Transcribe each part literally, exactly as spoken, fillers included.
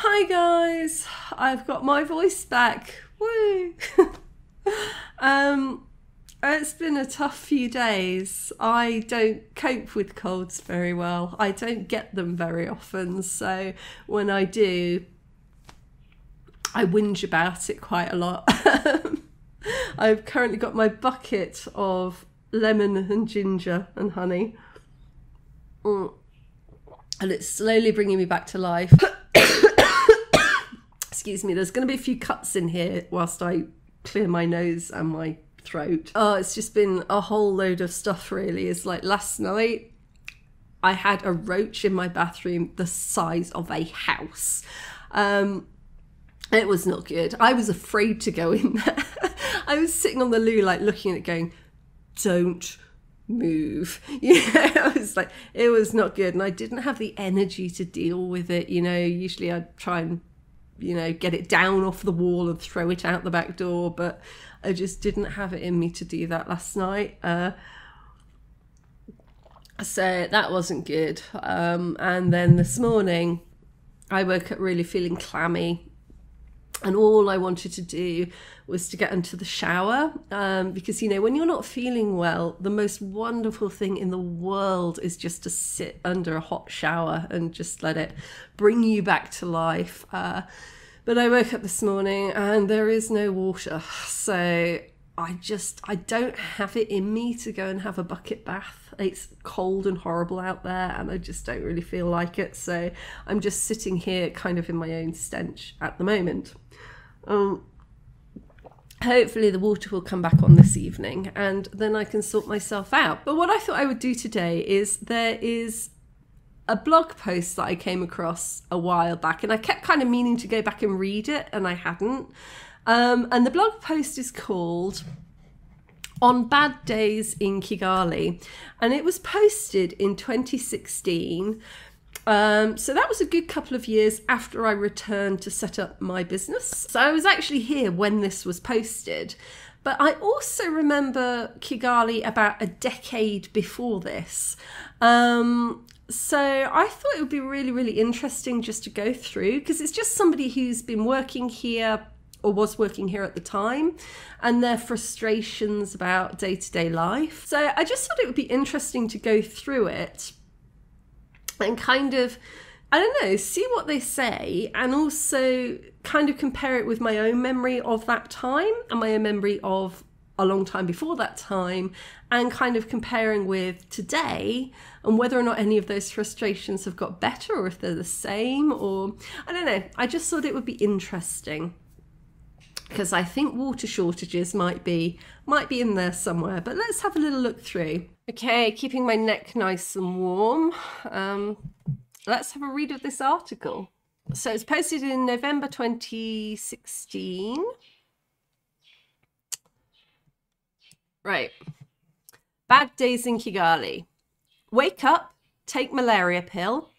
Hi guys, I've got my voice back. Woo! um, it's been a tough few days. I don't cope with colds very well. I don't get them very often, so when I do, I whinge about it quite a lot. I've currently got my bucket of lemon and ginger and honey. Mm. And it's slowly bringing me back to life. Excuse me, there's going to be a few cuts in here whilst I clear my nose and my throat. Oh, it's just been a whole load of stuff really. It's like last night I had a roach in my bathroom the size of a house. Um, it was not good. I was afraid to go in there. I was sitting on the loo like looking at it going, don't move, you know. I was like, it was not good, and I didn't have the energy to deal with it, you know. Usually I'd try and, you know, get it down off the wall and throw it out the back door, but I just didn't have it in me to do that last night, uh, so that wasn't good. Um, and then this morning I woke up really feeling clammy, and all I wanted to do was to get into the shower, um, because, you know, when you're not feeling well, the most wonderful thing in the world is just to sit under a hot shower and just let it bring you back to life. Uh, but I woke up this morning and there is no water. So I just, I don't have it in me to go and have a bucket bath. It's cold and horrible out there and I just don't really feel like it. So I'm just sitting here kind of in my own stench at the moment. Um, hopefully the water will come back on this evening and then I can sort myself out. But what I thought I would do today is there is a blog post that I came across a while back and I kept kind of meaning to go back and read it and I hadn't. Um, and the blog post is called On Bad Days in Kigali, and it was posted in twenty sixteen. Um, so that was a good couple of years after I returned to set up my business. So I was actually here when this was posted, but I also remember Kigali about a decade before this. Um, So I thought it would be really, really interesting just to go through, because it's just somebody who's been working here or was working here at the time and their frustrations about day-to-day life. So I just thought it would be interesting to go through it and kind of, I don't know, see what they say and also kind of compare it with my own memory of that time and my own memory of a long time before that time, and kind of comparing with today and whether or not any of those frustrations have got better or if they're the same, or I don't know. I just thought it would be interesting because I think water shortages might be might be in there somewhere, but let's have a little look through. Okay, keeping my neck nice and warm. Um, let's have a read of this article. So it's posted in November twenty sixteen. Right. Bad days in Kigali. Wake up, take malaria pill,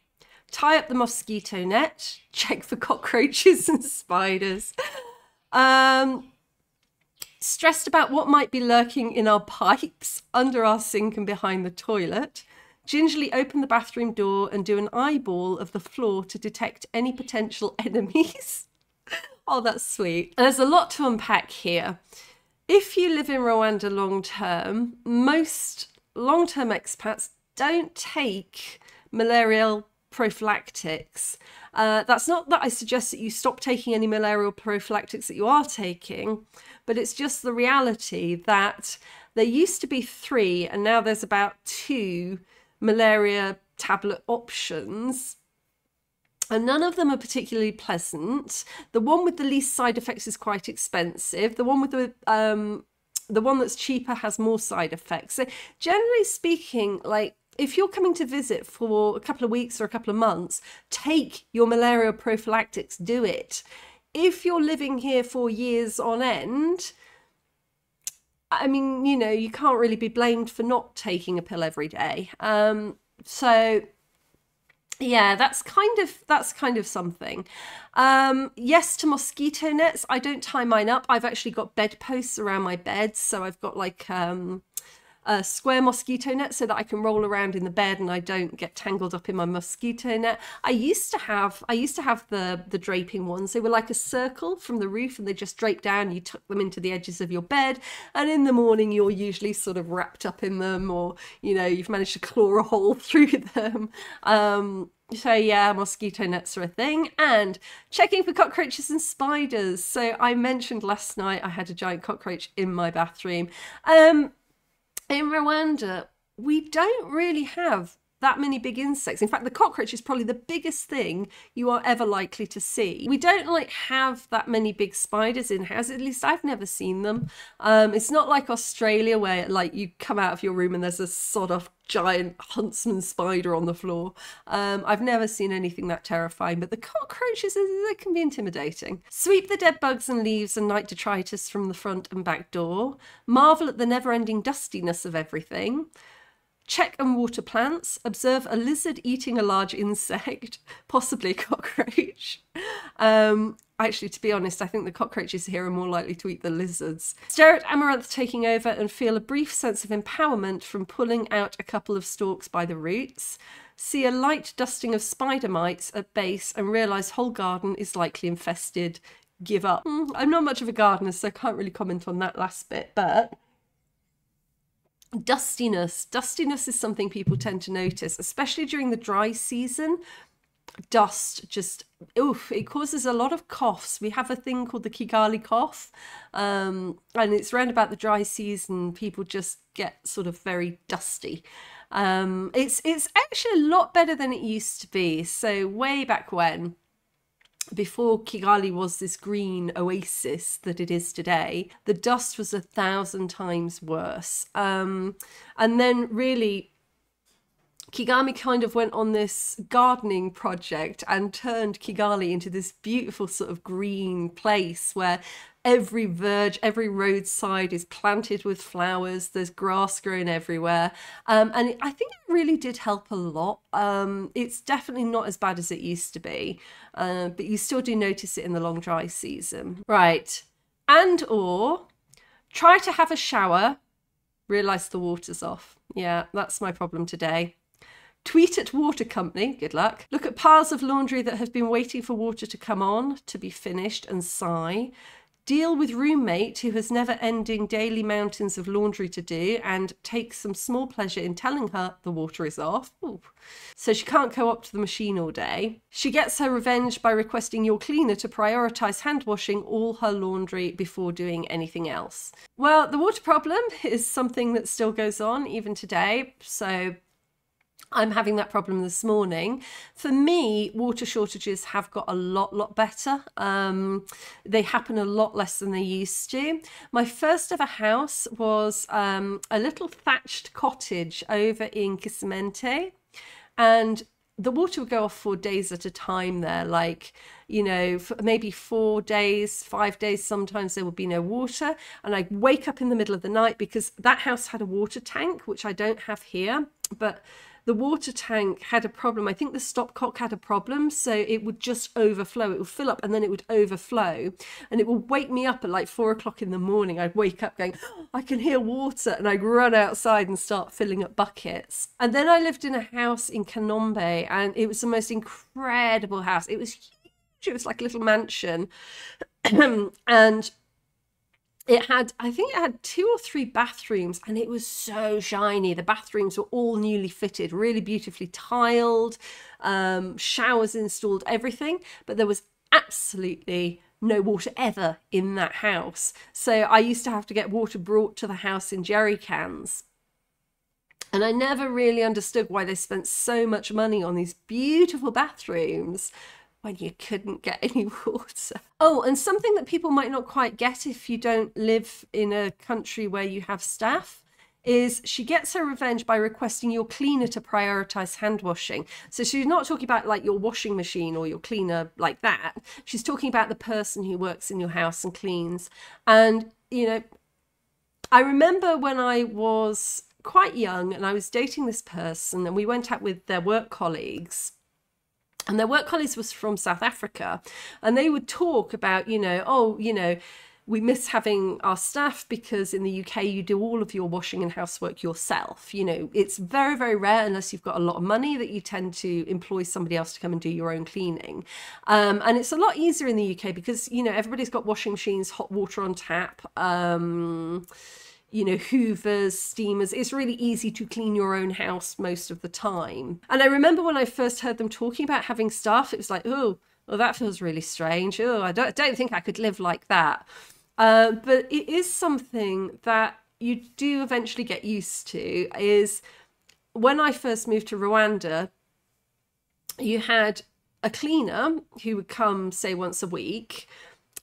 tie up the mosquito net, check for cockroaches and spiders. Um, stressed about what might be lurking in our pipes, under our sink and behind the toilet. Gingerly open the bathroom door and do an eyeball of the floor to detect any potential enemies. Oh, that's sweet. And there's a lot to unpack here. If you live in Rwanda long-term, most long-term expats don't take malarial prophylactics. Uh, that's not that I suggest that you stop taking any malarial prophylactics that you are taking, but it's just the reality that there used to be three and now there's about two malaria tablet options. And none of them are particularly pleasant. The one with the least side effects is quite expensive. The one with the um, the one that's cheaper has more side effects. So generally speaking, like if you're coming to visit for a couple of weeks or a couple of months, take your malaria prophylactics, do it. If you're living here for years on end, I mean, you know, you can't really be blamed for not taking a pill every day. Um, so. Yeah, that's kind of that's kind of something. Um, yes to mosquito nets. I don't tie mine up. I've actually got bedposts around my bed, so I've got like um, uh, square mosquito net so that I can roll around in the bed and I don't get tangled up in my mosquito net. I used to have I used to have the the draping ones. They were like a circle from the roof and they just drape down. You tuck them into the edges of your bed, and in the morning you're usually sort of wrapped up in them, or you know, you've managed to claw a hole through them. Um, So yeah, mosquito nets are a thing. And checking for cockroaches and spiders. So I mentioned last night I had a giant cockroach in my bathroom. Um, in Rwanda, we don't really have that many big insects. In fact, the cockroach is probably the biggest thing you are ever likely to see. We don't like have that many big spiders in house, at least I've never seen them. Um, it's not like Australia where like you come out of your room and there's a sod off giant huntsman spider on the floor. Um, I've never seen anything that terrifying, but the cockroaches, they can be intimidating. Sweep the dead bugs and leaves and night detritus from the front and back door. Marvel at the never-ending dustiness of everything. Check and water plants, observe a lizard eating a large insect, possibly a cockroach. Um, actually, to be honest, I think the cockroaches here are more likely to eat the lizards. Stare at amaranth taking over and feel a brief sense of empowerment from pulling out a couple of stalks by the roots. See a light dusting of spider mites at base and realise whole garden is likely infested. Give up. Mm, I'm not much of a gardener, so I can't really comment on that last bit, but... Dustiness. Dustiness is something people tend to notice, especially during the dry season. Dust just, oof, it causes a lot of coughs. We have a thing called the Kigali cough, um, and it's round about the dry season. People just get sort of very dusty. Um, it's, it's actually a lot better than it used to be. So way back when, before Kigali was this green oasis that it is today, the dust was a thousand times worse. Um, and then really, Kagame kind of went on this gardening project and turned Kigali into this beautiful sort of green place where every verge, every roadside is planted with flowers. There's grass growing everywhere. Um, and I think it really did help a lot. Um, it's definitely not as bad as it used to be, uh, but you still do notice it in the long dry season. Right. And or try to have a shower, realise the water's off. Yeah, that's my problem today. Tweet at water company, good luck. Look at piles of laundry that have been waiting for water to come on, to be finished, and sigh. Deal with roommate who has never-ending daily mountains of laundry to do and take some small pleasure in telling her the water is off. Ooh. So she can't go up to the machine all day. She gets her revenge by requesting your cleaner to prioritise hand-washing all her laundry before doing anything else. Well, the water problem is something that still goes on even today, so... I'm having that problem this morning. For me, water shortages have got a lot, lot better. Um, they happen a lot less than they used to. My first ever house was um, a little thatched cottage over in Kisimente, and the water would go off for days at a time there, like, you know, for maybe four days, five days, sometimes there would be no water. And I'd wake up in the middle of the night because that house had a water tank, which I don't have here, but the water tank had a problem. I think the stopcock had a problem, so it would just overflow. It would fill up and then it would overflow. And it would wake me up at like four o'clock in the morning. I'd wake up going, oh, I can hear water. And I'd run outside and start filling up buckets. And then I lived in a house in Kanombe, and it was the most incredible house. It was huge. It was like a little mansion. And it had, I think it had two or three bathrooms, and it was so shiny. The bathrooms were all newly fitted, really beautifully tiled, um, showers installed, everything. But there was absolutely no water ever in that house. So I used to have to get water brought to the house in jerry cans. And I never really understood why they spent so much money on these beautiful bathrooms when you couldn't get any water. Oh, and something that people might not quite get if you don't live in a country where you have staff is she gets her revenge by requesting your cleaner to prioritise hand washing. So she's not talking about like your washing machine or your cleaner like that. She's talking about the person who works in your house and cleans. And, you know, I remember when I was quite young and I was dating this person and we went out with their work colleagues. And their work colleagues was from South Africa, and they would talk about, you know, oh, you know, We miss having our staff because in the U K, you do all of your washing and housework yourself. You know, it's very, very rare, unless you've got a lot of money, that you tend to employ somebody else to come and do your own cleaning. Um, and it's a lot easier in the U K because, you know, everybody's got washing machines, hot water on tap, um, you know, hoovers, steamers. It's really easy to clean your own house most of the time. And I remember when I first heard them talking about having staff, it was like, oh, well, that feels really strange. Oh, I don't, I don't think I could live like that. Uh, but it is something that you do eventually get used to. Is when I first moved to Rwanda, you had a cleaner who would come, say, once a week.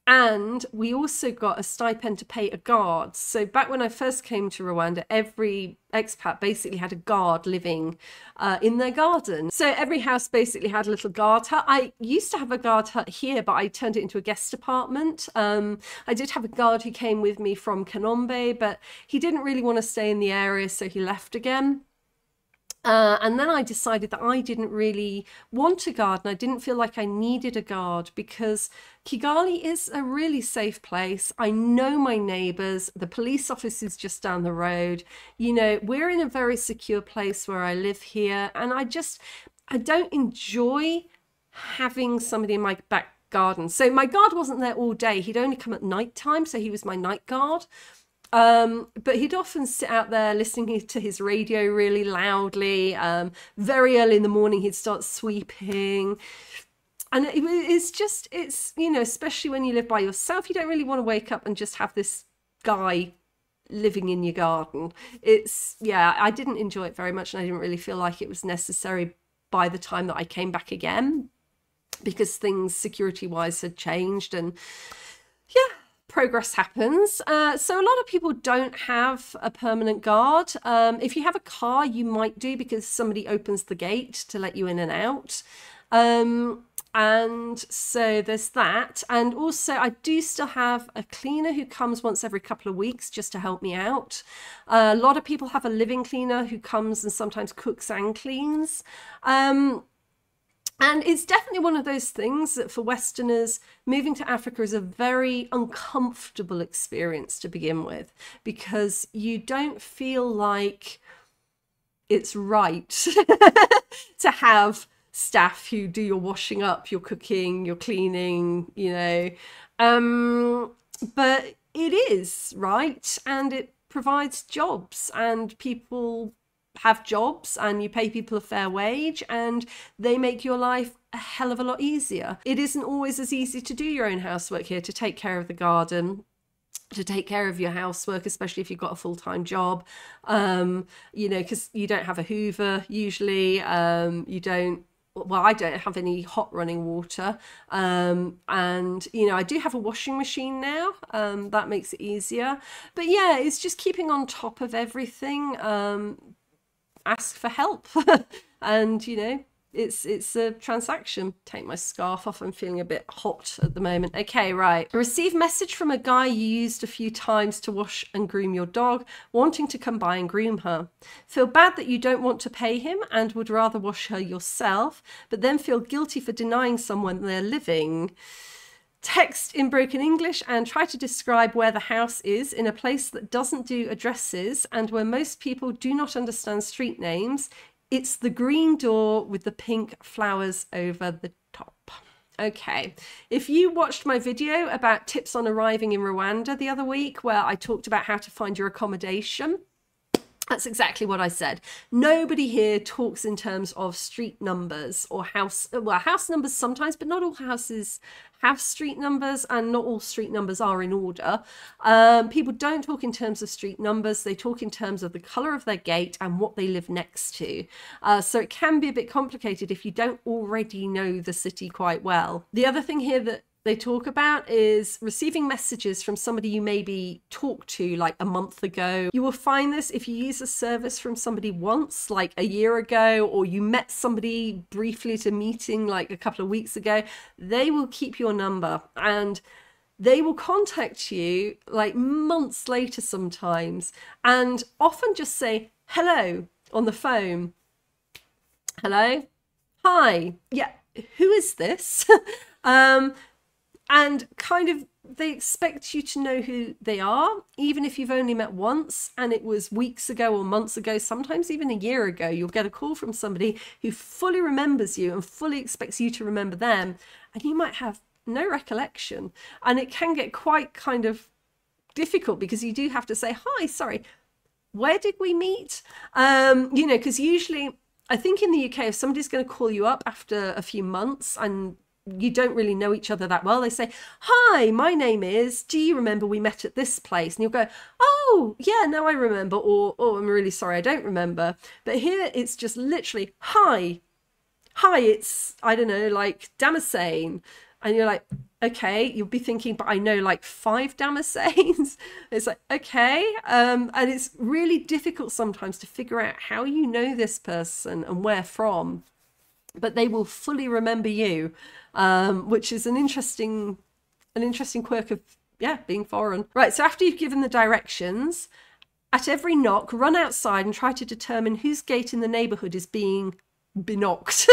And we also got a stipend to pay a guard. So back when I first came to Rwanda, every expat basically had a guard living uh, in their garden. So every house basically had a little guard hut. I used to have a guard hut here, but I turned it into a guest apartment. Um, I did have a guard who came with me from Kanombe, but he didn't really want to stay in the area, so he left again. Uh, and then I decided that I didn't really want a guard and I didn't feel like I needed a guard because Kigali is a really safe place. I know my neighbours, the police office is just down the road. You know, we're in a very secure place where I live here. And I just, I don't enjoy having somebody in my back garden. So my guard wasn't there all day. He'd only come at night time. So he was my night guard. Um, but he'd often sit out there listening to his radio really loudly. Um, very early in the morning, he'd start sweeping. And it, it's just, it's, you know, especially when you live by yourself, you don't really want to wake up and just have this guy living in your garden. It's, yeah, I didn't enjoy it very much and I didn't really feel like it was necessary by the time that I came back again because things security-wise had changed and, yeah. Progress happens. Uh, so a lot of people don't have a permanent guard. Um, if you have a car, you might do because somebody opens the gate to let you in and out. Um, and so there's that. And also I do still have a cleaner who comes once every couple of weeks just to help me out. Uh, a lot of people have a living cleaner who comes and sometimes cooks and cleans. Um, And it's definitely one of those things that for Westerners, moving to Africa is a very uncomfortable experience to begin with, because you don't feel like it's right to have staff who do your washing up, your cooking, your cleaning, you know, um, but it is right. And it provides jobs and people have jobs and you pay people a fair wage and they make your life a hell of a lot easier. It isn't always as easy to do your own housework here, to take care of the garden, to take care of your housework, especially if you've got a full-time job, um, you know, because you don't have a hoover usually, um, you don't, well, I don't have any hot running water. Um, and, you know, I do have a washing machine now. Um, that makes it easier. But yeah, it's just keeping on top of everything. Um, ask for help and you know it's it's a transaction. Take my scarf off, I'm feeling a bit hot at the moment. Okay, right. Receive message from a guy you used a few times to wash and groom your dog, wanting to come by and groom her. Feel bad that you don't want to pay him and would rather wash her yourself, but then feel guilty for denying someone their living. Text in broken English and try to describe where the house is in a place that doesn't do addresses and where most people do not understand street names. It's the green door with the pink flowers over the top. Okay, if you watched my video about tips on arriving in Rwanda the other week, where I talked about how to find your accommodation, that's exactly what I said. Nobody here talks in terms of street numbers or house, well, house numbers sometimes, but not all houses have street numbers and not all street numbers are in order. Um, people don't talk in terms of street numbers. They talk in terms of the colour of their gate and what they live next to. Uh, so it can be a bit complicated if you don't already know the city quite well. The other thing here that they talk about is receiving messages from somebody you maybe talked to like a month ago. You will find this if you use a service from somebody once, like a year ago, or you met somebody briefly at a meeting like a couple of weeks ago. They will keep your number and they will contact you like months later sometimes, and often just say hello on the phone. Hello, hi, yeah, who is this? um, And kind of they expect you to know who they are, even if you've only met once and it was weeks ago or months ago, sometimes even a year ago. You'll get a call from somebody who fully remembers you and fully expects you to remember them, and you might have no recollection. And it can get quite kind of difficult, because you do have to say, hi, sorry, where did we meet? Um, you know, because usually, I think in the U K, if somebody's going to call you up after a few months and you don't really know each other that well, they say, hi, my name is, do you remember we met at this place? And you'll go, oh, yeah, now I remember, or oh, I'm really sorry, I don't remember. But here it's just literally, hi, hi, it's, I don't know, like Damascene. And you're like, okay, you'll be thinking, but I know like five Damascenes. It's like, okay. Um, and it's really difficult sometimes to figure out how you know this person and where from, but they will fully remember you, um, which is an interesting, an interesting quirk of, yeah, being foreign. Right, so after you've given the directions, at every knock, run outside and try to determine whose gate in the neighbourhood is being beknocked.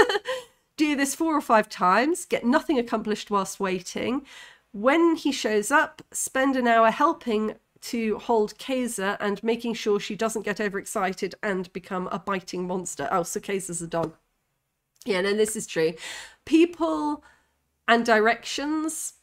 Do this four or five times, get nothing accomplished whilst waiting. When he shows up, spend an hour helping to hold Keza and making sure she doesn't get overexcited and become a biting monster. Oh, so Keza's a dog. Yeah, no, this is true. People and directions.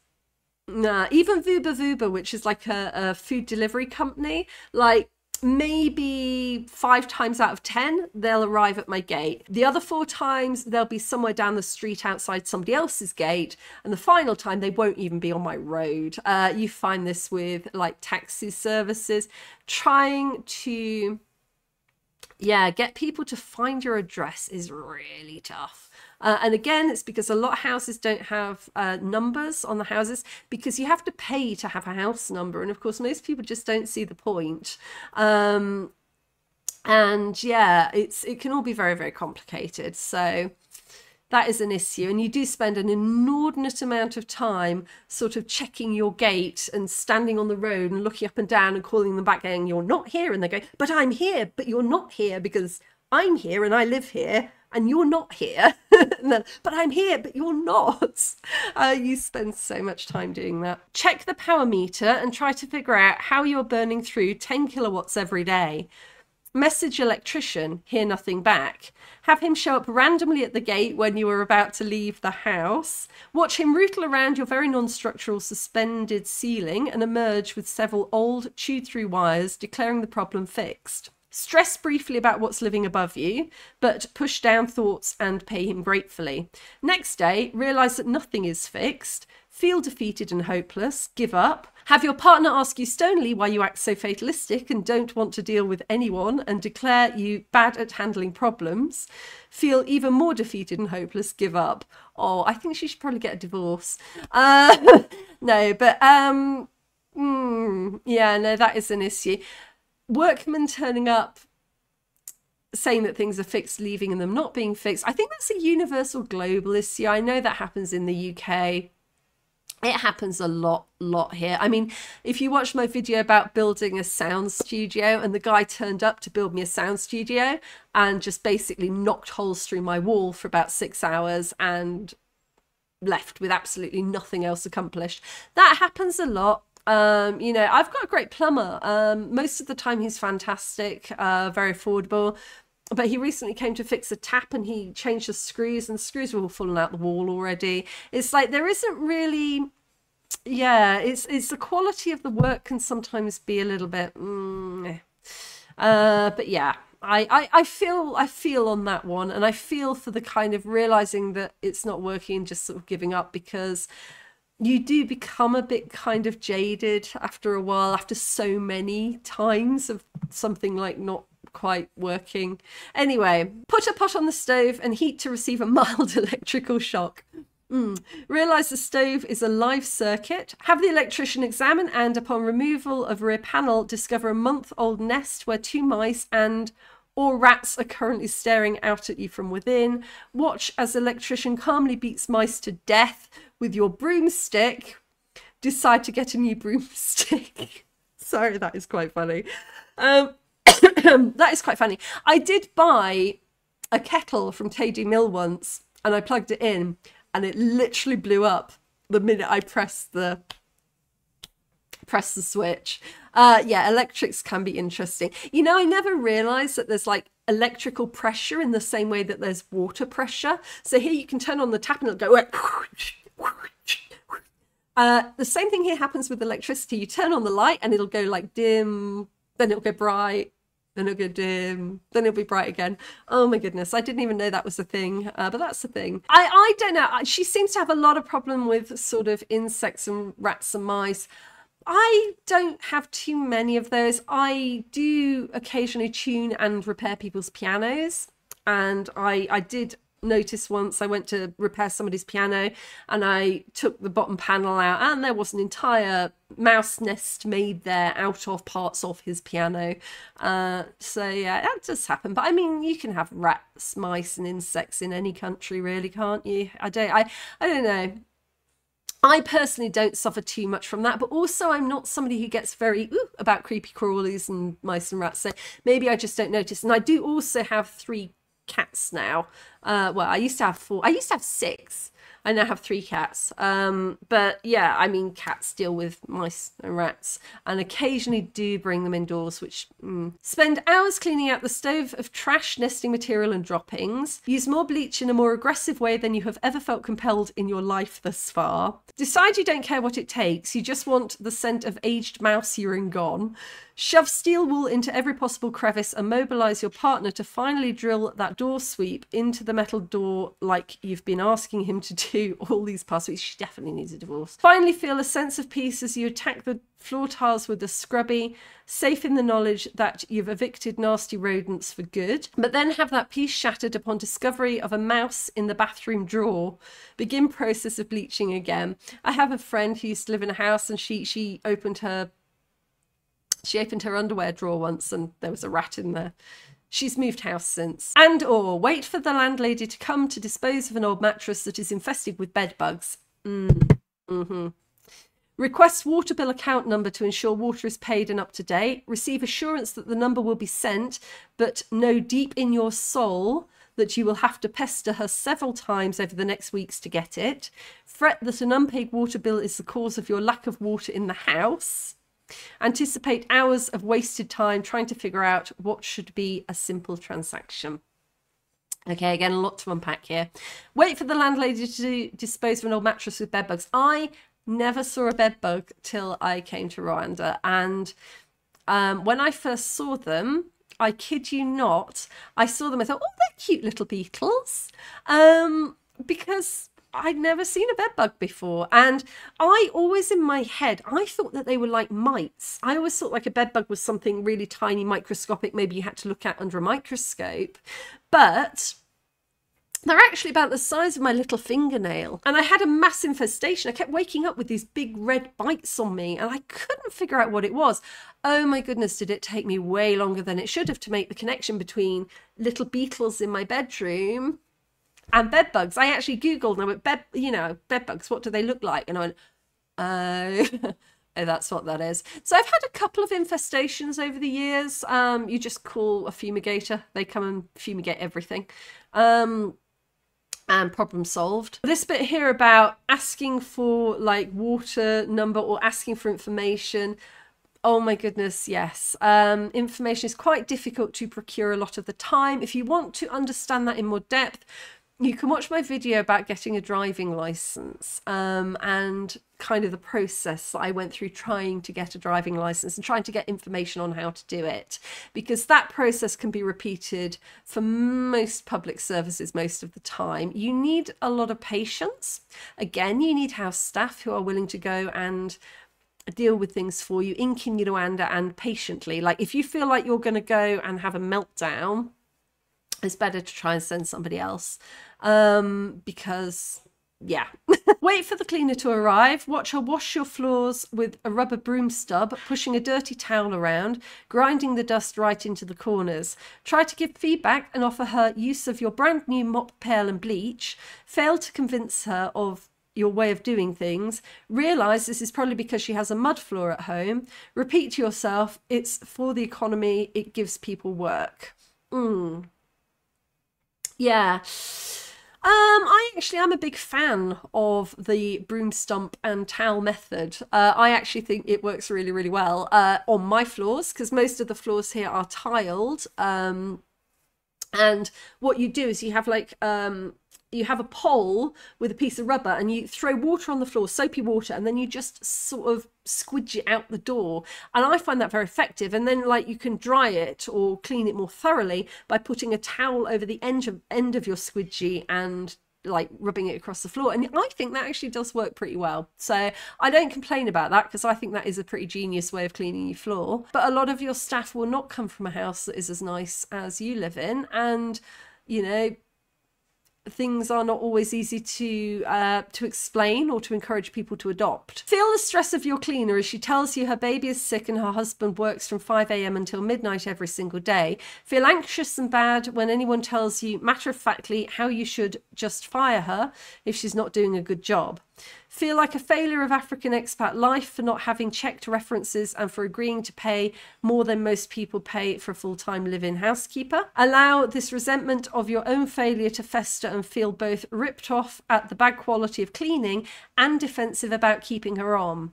Nah, even Vuba Vuba, which is like a, a food delivery company, like maybe five times out of ten, they'll arrive at my gate. The other four times, they'll be somewhere down the street outside somebody else's gate. And the final time, they won't even be on my road. Uh, you find this with like taxi services, trying to... yeah, get people to find your address is really tough. Uh, and again, it's because a lot of houses don't have uh, numbers on the houses, because you have to pay to have a house number. And of course, most people just don't see the point. Um, and yeah, it's it can all be very, very complicated. So that is an issue. And you do spend an inordinate amount of time sort of checking your gate and standing on the road and looking up and down and calling them back going, you're not here. And they go, but I'm here, but you're not here, because I'm here and I live here and you're not here. And then, but I'm here, but you're not. Uh, you spend so much time doing that. Check the power meter and try to figure out how you're burning through ten kilowatts every day. Message electrician, hear nothing back. Have him show up randomly at the gate when you are about to leave the house. Watch him rootle around your very non-structural suspended ceiling and emerge with several old chewed-through wires, declaring the problem fixed. Stress briefly about what's living above you, but push down thoughts and pay him gratefully. Next day, realise that nothing is fixed. Feel defeated and hopeless. Give up. Have your partner ask you stonily why you act so fatalistic and don't want to deal with anyone, and declare you bad at handling problems. Feel even more defeated and hopeless. Give up. Oh, I think she should probably get a divorce. Uh, no, but um, mm, yeah, no, that is an issue. Workmen turning up saying that things are fixed, leaving and them not being fixed. I think that's a universal global issue. I know that happens in the U K. It happens a lot, lot here. I mean, if you watch my video about building a sound studio, and the guy turned up to build me a sound studio and just basically knocked holes through my wall for about six hours and left with absolutely nothing else accomplished. That happens a lot. Um, you know, I've got a great plumber. Um, most of the time he's fantastic, uh, very affordable, but he recently came to fix a tap and he changed the screws, and the screws were all falling out the wall already. It's like, there isn't really, yeah, it's, it's the quality of the work can sometimes be a little bit, mm, uh, but yeah, I, I, I feel, I feel on that one, and I feel for the kind of realizing that it's not working and just sort of giving up, because you do become a bit kind of jaded after a while, after so many times of something like not quite working. Anyway, put a pot on the stove and heat to receive a mild electrical shock. Mm. Realise the stove is a live circuit. Have the electrician examine and, upon removal of rear panel, discover a month-old nest where two mice and or rats are currently staring out at you from within. Watch as electrician calmly beats mice to death with your broomstick. Decide to get a new broomstick. Sorry, that is quite funny. Um, that is quite funny. I did buy a kettle from Tady Mill once, and I plugged it in and it literally blew up the minute I pressed the press the switch. Uh, yeah, electrics can be interesting. You know, I never realized that there's like electrical pressure in the same way that there's water pressure. So here you can turn on the tap and it'll go like, uh, the same thing here happens with electricity. You turn on the light and it'll go like dim, then it'll go bright, then it'll go dim, then it'll be bright again. Oh my goodness, I didn't even know that was a thing, uh, but that's the thing. I, I don't know, she seems to have a lot of problem with sort of insects and rats and mice. I don't have too many of those. I do occasionally tune and repair people's pianos. And I, I did notice once I went to repair somebody's piano and I took the bottom panel out and there was an entire mouse nest made there out of parts of his piano. Uh, so yeah, that does happen. But I mean, you can have rats, mice and insects in any country really, can't you? I don't, I, I don't know. I personally don't suffer too much from that, but also I'm not somebody who gets very ooh, about creepy crawlies and mice and rats. So maybe I just don't notice. And I do also have three cats now. Uh, well, I used to have four. I used to have six. I now have three cats. Um, but yeah, I mean, cats deal with mice and rats and occasionally do bring them indoors, which mm. Spend hours cleaning out the stove of trash, nesting material and droppings. Use more bleach in a more aggressive way than you have ever felt compelled in your life thus far. Decide you don't care what it takes. You just want the scent of aged mouse urine gone. Shove steel wool into every possible crevice and mobilize your partner to finally drill that door sweep into the metal door like you've been asking him to do all these past weeks. She definitely needs a divorce. Finally feel a sense of peace as you attack the floor tiles with a scrubby, safe in the knowledge that you've evicted nasty rodents for good. But then have that peace shattered upon discovery of a mouse in the bathroom drawer. Begin process of bleaching again. I have a friend who used to live in a house and she she opened her She opened her underwear drawer once and there was a rat in there. She's moved house since. And or wait for the landlady to come to dispose of an old mattress that is infested with bed bugs. Mm. Mm-hmm. Request water bill account number to ensure water is paid and up to date. Receive assurance that the number will be sent, but know deep in your soul that you will have to pester her several times over the next weeks to get it. Fret that an unpaid water bill is the cause of your lack of water in the house. Anticipate hours of wasted time trying to figure out what should be a simple transaction. Okay, again, a lot to unpack here. Wait for the landlady to dispose of an old mattress with bedbugs. I never saw a bedbug till I came to Rwanda. And um, when I first saw them, I kid you not, I saw them, I thought, oh, they're cute little beetles. Um, because... I'd never seen a bedbug before. And I always in my head, I thought that they were like mites. I always thought like a bedbug was something really tiny, microscopic, maybe you had to look at under a microscope. But they're actually about the size of my little fingernail. And I had a mass infestation. I kept waking up with these big red bites on me and I couldn't figure out what it was. Oh my goodness, did it take me way longer than it should have to make the connection between little beetles in my bedroom and bed bugs. I actually Googled and I went, bed, you know, bed bugs, what do they look like? And I went, oh, oh, that's what that is. So I've had a couple of infestations over the years. Um, you just call a fumigator. They come and fumigate everything. Um, and problem solved. This bit here about asking for like water number or asking for information. Oh my goodness, yes. Um, information is quite difficult to procure a lot of the time. If you want to understand that in more depth, you can watch my video about getting a driving license um, and kind of the process that I went through trying to get a driving license and trying to get information on how to do it, because that process can be repeated for most public services most of the time. You need a lot of patience. Again, you need house staff who are willing to go and deal with things for you in Kinyarwanda and patiently. Like if you feel like you're going to go and have a meltdown, it's better to try and send somebody else um, because, yeah. Wait for the cleaner to arrive. Watch her wash your floors with a rubber broom stub, pushing a dirty towel around, grinding the dust right into the corners. Try to give feedback and offer her use of your brand new mop, pail and bleach. Fail to convince her of your way of doing things. Realise this is probably because she has a mud floor at home. Repeat to yourself, it's for the economy. It gives people work. Mm. Yeah, Um, I actually am a big fan of the broom stump and towel method. Uh, I actually think it works really, really well uh, on my floors, because most of the floors here are tiled. Um, and what you do is you have like, um, you have a pole with a piece of rubber and you throw water on the floor, soapy water, and then you just sort of squidge it out the door. And I find that very effective. And then like you can dry it or clean it more thoroughly by putting a towel over the end of, end of your squidgy and like rubbing it across the floor. And I think that actually does work pretty well. So I don't complain about that, because I think that is a pretty genius way of cleaning your floor. But a lot of your staff will not come from a house that is as nice as you live in. And, you know, things are not always easy to uh, to explain or to encourage people to adopt. Feel the stress of your cleaner as she tells you her baby is sick and her husband works from five a m until midnight every single day. Feel anxious and bad when anyone tells you matter-of-factly how you should just fire her if she's not doing a good job. Feel like a failure of African expat life for not having checked references and for agreeing to pay more than most people pay for a full-time live-in housekeeper. Allow this resentment of your own failure to fester and feel both ripped off at the bad quality of cleaning and defensive about keeping her on.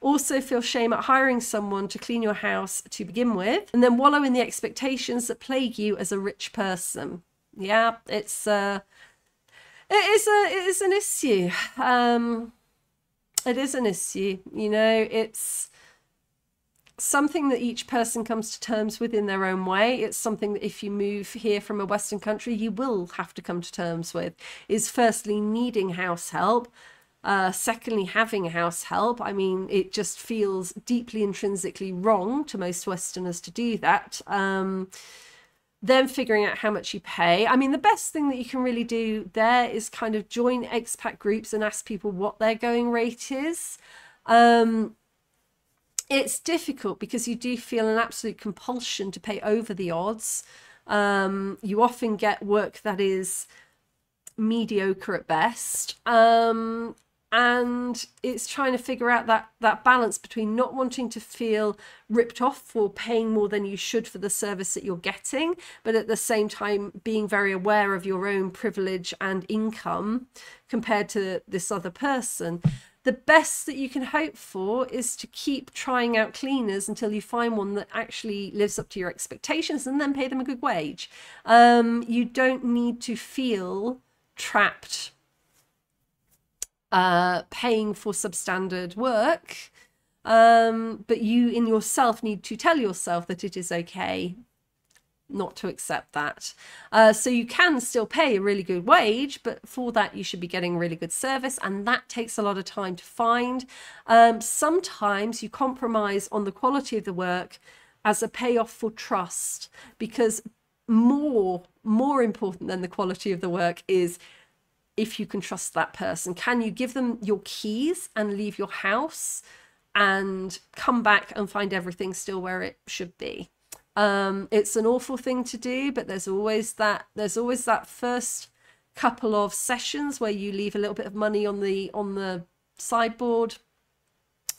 Also feel shame at hiring someone to clean your house to begin with, and then wallow in the expectations that plague you as a rich person. Yeah, it's... Uh, It is a, it is an issue. Um, it is an issue, you know, it's something that each person comes to terms with in their own way. It's something that if you move here from a Western country, you will have to come to terms with, is firstly needing house help. Uh, secondly, having house help. I mean, it just feels deeply intrinsically wrong to most Westerners to do that. Um, Then figuring out how much you pay. I mean, the best thing that you can really do there is kind of join expat groups and ask people what their going rate is. Um, it's difficult because you do feel an absolute compulsion to pay over the odds. Um, you often get work that is mediocre at best. Um, and it's trying to figure out that that balance between not wanting to feel ripped off for paying more than you should for the service that you're getting, but at the same time being very aware of your own privilege and income compared to this other person. The best that you can hope for is to keep trying out cleaners until you find one that actually lives up to your expectations, and then pay them a good wage. Um, you don't need to feel trapped uh paying for substandard work, um but you in yourself need to tell yourself that it is okay not to accept that. Uh so you can still pay a really good wage, but for that you should be getting really good service, and that takes a lot of time to find. Um sometimes you compromise on the quality of the work as a payoff for trust, because more more important than the quality of the work is if you can trust that person. Can you give them your keys and leave your house and come back and find everything still where it should be? Um, it's an awful thing to do, but there's always that, there's always that first couple of sessions where you leave a little bit of money on the on the sideboard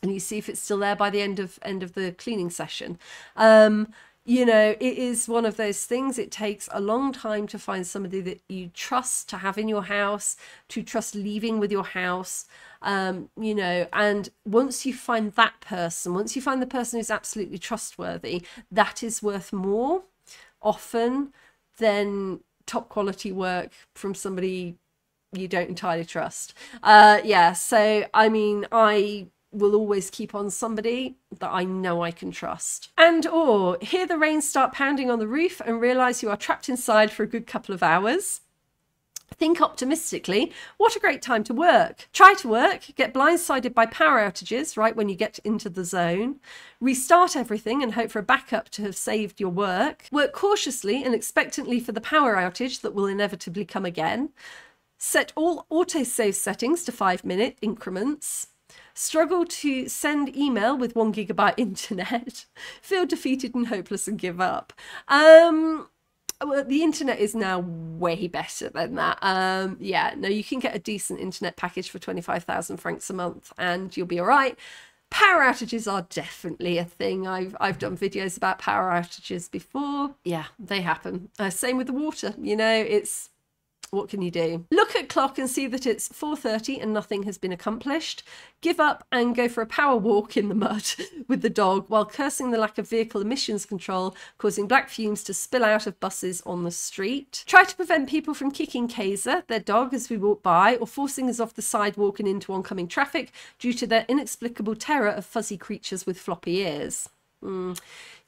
and you see if it's still there by the end of end of the cleaning session. Um, You know, it is one of those things. It takes a long time to find somebody that you trust to have in your house, to trust leaving with your house, um, you know, and once you find that person, once you find the person who's absolutely trustworthy, that is worth more often than top quality work from somebody you don't entirely trust. Uh, yeah, so, I mean, I... will always keep on somebody that I know I can trust. And or hear the rain start pounding on the roof and realize you are trapped inside for a good couple of hours. Think optimistically, what a great time to work. Try to work, get blindsided by power outages right when you get into the zone. Restart everything and hope for a backup to have saved your work. Work cautiously and expectantly for the power outage that will inevitably come again. Set all autosave settings to five minute increments. Struggle to send email with one gigabyte internet. Feel defeated and hopeless and give up. Um, well, the internet is now way better than that. Um, yeah, no, you can get a decent internet package for twenty-five thousand francs a month and you'll be all right. Power outages are definitely a thing. I've, I've done videos about power outages before. Yeah, they happen. Uh, same with the water, you know, it's what can you do? Look at clock and see that it's four thirty and nothing has been accomplished. Give up and go for a power walk in the mud with the dog while cursing the lack of vehicle emissions control, causing black fumes to spill out of buses on the street. Try to prevent people from kicking Kaiser, their dog, as we walk by, or forcing us off the sidewalk and into oncoming traffic due to their inexplicable terror of fuzzy creatures with floppy ears. Mm.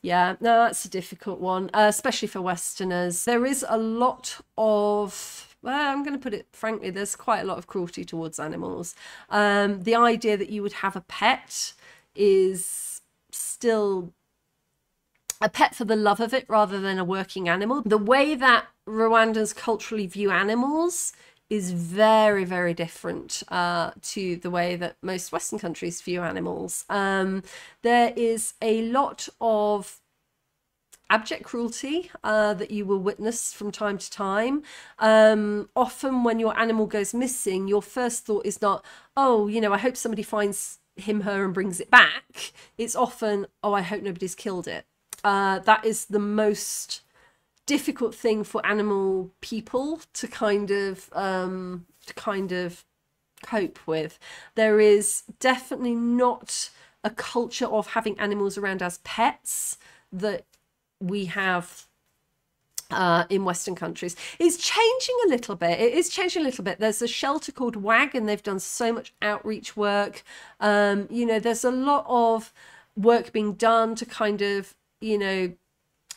Yeah, no, that's a difficult one, uh, especially for Westerners. There is a lot of... well, I'm going to put it frankly, there's quite a lot of cruelty towards animals. Um, the idea that you would have a pet is still a pet for the love of it rather than a working animal. The way that Rwandans culturally view animals is very, very different uh, to the way that most Western countries view animals. Um, there is a lot of abject cruelty uh, that you will witness from time to time. Um, often when your animal goes missing, your first thought is not, oh, you know, I hope somebody finds him, her and brings it back. It's often, oh, I hope nobody's killed it. Uh, that is the most difficult thing for animal people to kind of, um, to kind of cope with. There is definitely not a culture of having animals around as pets that we have uh, in Western countries. It's changing a little bit. It is changing a little bit. There's a shelter called W A G and they've done so much outreach work. Um, you know, there's a lot of work being done to kind of, you know,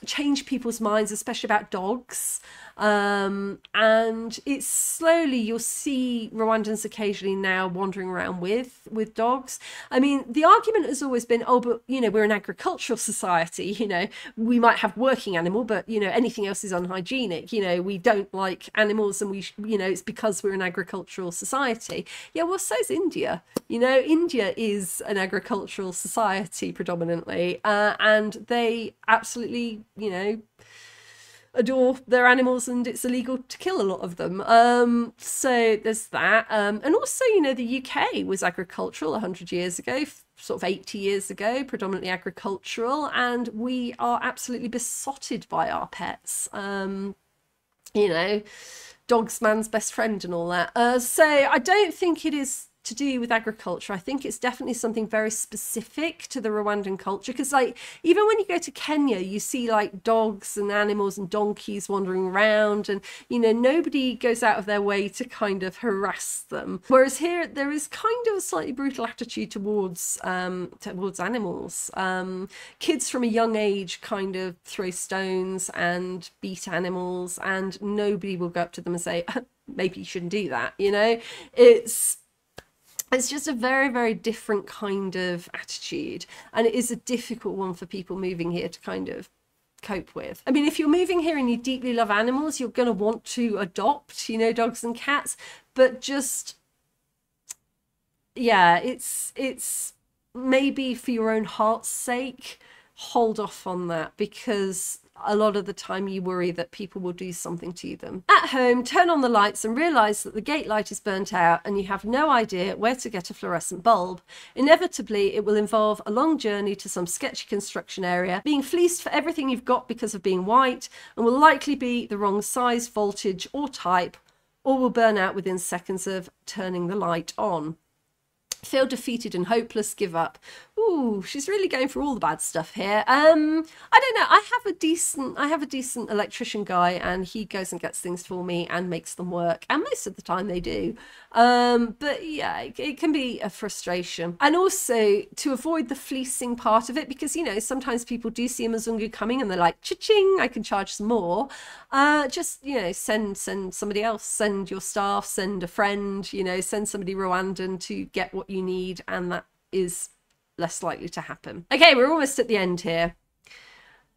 change people's minds, especially about dogs. Um, and it's slowly, you'll see Rwandans occasionally now wandering around with with dogs. I mean, the argument has always been, oh, but, you know, we're an agricultural society, you know, we might have working animal, but, you know, anything else is unhygienic. You know, we don't like animals and we, you know, it's because we're an agricultural society. Yeah, well, so's India. You know, India is an agricultural society predominantly, uh, and they absolutely, you know, adore their animals, and it's illegal to kill a lot of them. Um, so there's that. Um, and also, you know, the U K was agricultural a hundred years ago, sort of eighty years ago, predominantly agricultural, and we are absolutely besotted by our pets. Um, you know, dog's man's best friend and all that. Uh, so I don't think it is to do with agriculture. I think it's definitely something very specific to the Rwandan culture, because like even when you go to Kenya, you see like dogs and animals and donkeys wandering around, and you know, nobody goes out of their way to kind of harass them, whereas here there is kind of a slightly brutal attitude towards um towards animals. Um kids from a young age kind of throw stones and beat animals, and nobody will go up to them and say maybe you shouldn't do that. You know, it's It's just a very, very different kind of attitude, and it is a difficult one for people moving here to kind of cope with. I mean, if you're moving here and you deeply love animals, you're going to want to adopt, you know, dogs and cats, but just, yeah, it's it's maybe for your own heart's sake, hold off on that, because a lot of the time you worry that people will do something to them. At home, turn on the lights and realise that the gate light is burnt out and you have no idea where to get a fluorescent bulb. Inevitably, it will involve a long journey to some sketchy construction area, being fleeced for everything you've got because of being white, and will likely be the wrong size, voltage or type, or will burn out within seconds of turning the light on. Feel defeated and hopeless, give up. Ooh, she's really going for all the bad stuff here. Um, I don't know. I have a decent, I have a decent electrician guy, and he goes and gets things for me and makes them work. And most of the time they do. Um, but yeah, it, it can be a frustration. And also to avoid the fleecing part of it, because, you know, sometimes people do see a Mzungu coming and they're like, cha-ching, I can charge some more. Uh, just, you know, send, send somebody else, send your staff, send a friend, you know, send somebody Rwandan to get what you you need, and that is less likely to happen. Okay, we're almost at the end here.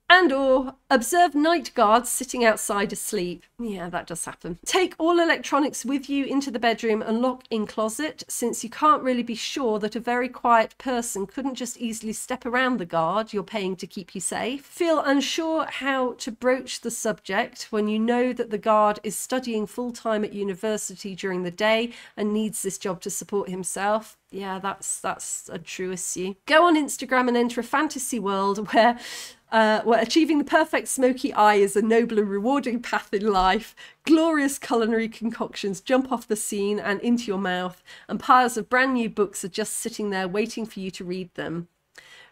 And or observe night guards sitting outside asleep. Yeah, that does happen. Take all electronics with you into the bedroom and lock in closet, since you can't really be sure that a very quiet person couldn't just easily step around the guard you're paying to keep you safe. Feel unsure how to broach the subject when you know that the guard is studying full-time at university during the day and needs this job to support himself. Yeah, that's that's a true issue. Go on Instagram and enter a fantasy world where Uh, where achieving the perfect smoky eye is a noble and rewarding path in life. Glorious culinary concoctions jump off the scene and into your mouth, and piles of brand new books are just sitting there waiting for you to read them.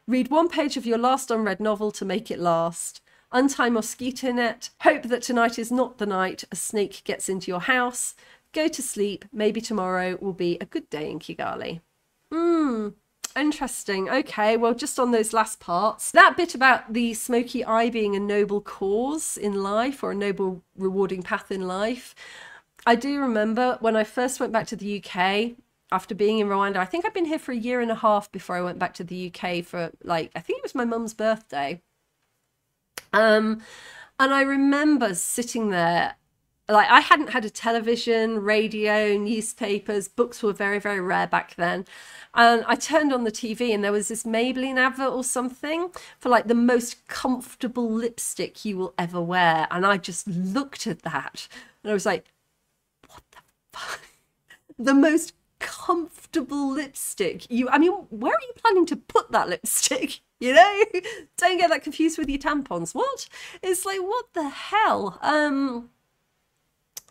Read one page of your last unread novel to make it last. Untie mosquito net. Hope that tonight is not the night a snake gets into your house. Go to sleep. Maybe tomorrow will be a good day in Kigali. Hmm. Interesting. Okay, well, just on those last parts, that bit about the smoky eye being a noble cause in life or a noble rewarding path in life, I do remember when I first went back to the U K after being in Rwanda. I think I'd been here for a year and a half before I went back to the U K for, like, I think it was my mum's birthday. Um, and I remember sitting there, like, I hadn't had a television, radio, newspapers, books were very, very rare back then. And I turned on the T V and there was this Maybelline advert or something for, like, the most comfortable lipstick you will ever wear. And I just looked at that and I was like, what the fuck? The most comfortable lipstick you, I mean, where are you planning to put that lipstick? You know, don't get that confused with your tampons. What? It's like, what the hell? Um...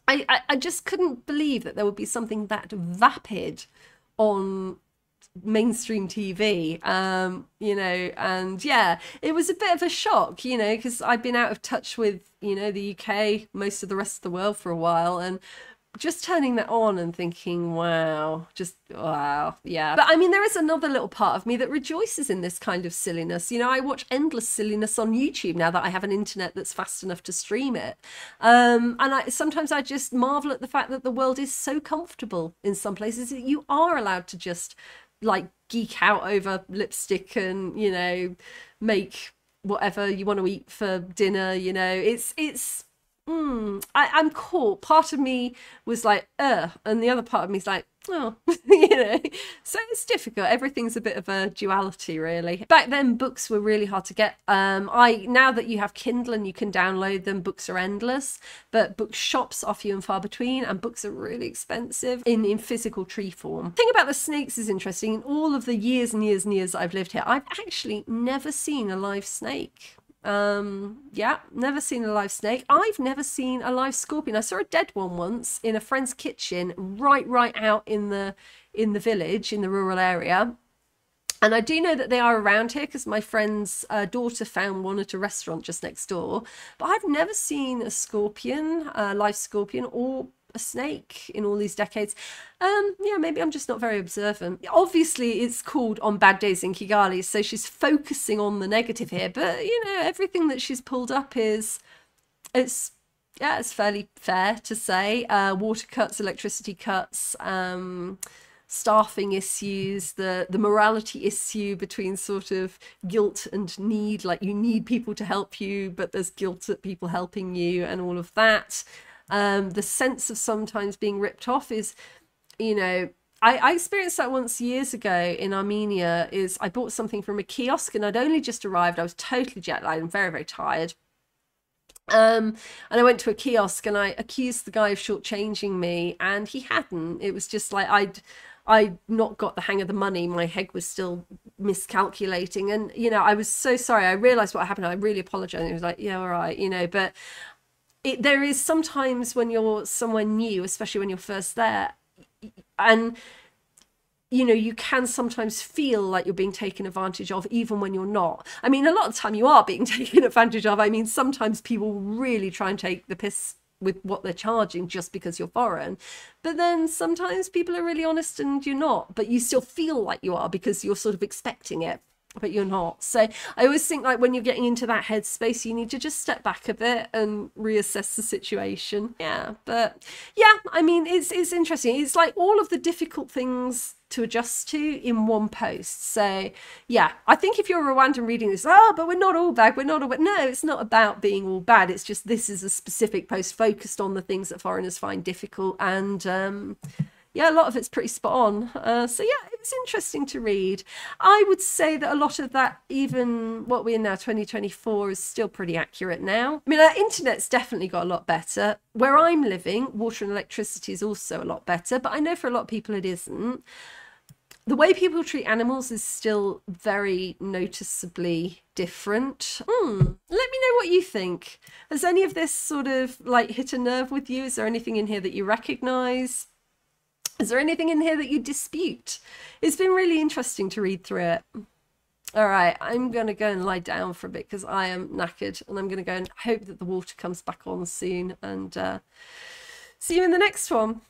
I, I just couldn't believe that there would be something that vapid on mainstream T V, um, you know, and yeah, it was a bit of a shock, you know, because I've been out of touch with, you know, the U K, most of the rest of the world for a while, and just turning that on and thinking, wow, just wow, yeah. But I mean, there is another little part of me that rejoices in this kind of silliness. You know, I watch endless silliness on YouTube now that I have an internet that's fast enough to stream it. Um, and I, sometimes I just marvel at the fact that the world is so comfortable in some places that you are allowed to just, like, geek out over lipstick and, you know, make whatever you want to eat for dinner. You know, it's, it's, Mm, I, I'm caught. Part of me was like, uh, and the other part of me is like, oh, you know, so it's difficult. Everything's a bit of a duality, really. Back then, books were really hard to get. Um, I now that you have Kindle and you can download them, books are endless, but bookshops are few and far between, and books are really expensive in, in physical tree form. The thing about the snakes is interesting. In all of the years and years and years that I've lived here, I've actually never seen a live snake. Um, yeah, never seen a live snake. I've never seen a live scorpion. I saw a dead one once in a friend's kitchen, right, right out in the, in the village, in the rural area. And I do know that they are around here because my friend's uh, daughter found one at a restaurant just next door. But I've never seen a scorpion, a live scorpion, or a snake in all these decades. Um, yeah, maybe I'm just not very observant. Obviously, it's called On Bad Days in Kigali, so she's focusing on the negative here. But, you know, everything that she's pulled up is, it's, yeah, it's fairly fair to say. Uh, water cuts, electricity cuts, um, staffing issues, the, the morality issue between sort of guilt and need, like you need people to help you, but there's guilt at people helping you and all of that. Um, the sense of sometimes being ripped off is, you know, I, I experienced that once years ago in Armenia. Is I bought something from a kiosk and I'd only just arrived. I was totally jet lagged and very, very tired. Um, and I went to a kiosk and I accused the guy of shortchanging me, and he hadn't. It was just like I'd, I'd not got the hang of the money. My head was still miscalculating. And, you know, I was so sorry. I realised what happened. I really apologised. It was like, yeah, all right, you know, but... It, there is sometimes when you're somewhere new, especially when you're first there, and, you know, you can sometimes feel like you're being taken advantage of, even when you're not. I mean, a lot of the time you are being taken advantage of. I mean, sometimes people really try and take the piss with what they're charging just because you're foreign. But then sometimes people are really honest and you're not, but you still feel like you are because you're sort of expecting it, but you're not. So I always think, like, when you're getting into that headspace, you need to just step back a bit and reassess the situation. Yeah, but yeah, I mean, it's, it's interesting. It's like all of the difficult things to adjust to in one post. So yeah, I think if you're a Rwandan reading this, oh, but we're not all bad, we're not all bad. No, it's not about being all bad. It's just this is a specific post focused on the things that foreigners find difficult. And um, yeah, a lot of it's pretty spot on. Uh, so yeah, it was interesting to read. I would say that a lot of that, even what we're in now, twenty twenty-four, is still pretty accurate now. I mean, our internet's definitely got a lot better. Where I'm living, water and electricity is also a lot better, but I know for a lot of people it isn't. The way people treat animals is still very noticeably different. Mm, let me know what you think. Has any of this sort of like hit a nerve with you? Is there anything in here that you recognise? Is there anything in here that you dispute? It's been really interesting to read through it. All right, I'm going to go and lie down for a bit because I am knackered, and I'm going to go and hope that the water comes back on soon, and uh, see you in the next one.